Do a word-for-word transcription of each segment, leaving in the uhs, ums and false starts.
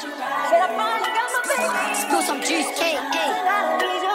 Said I finally got my baby. Spill some juice, cake, cake. I don't need your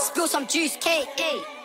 spill some juice, cake, cake.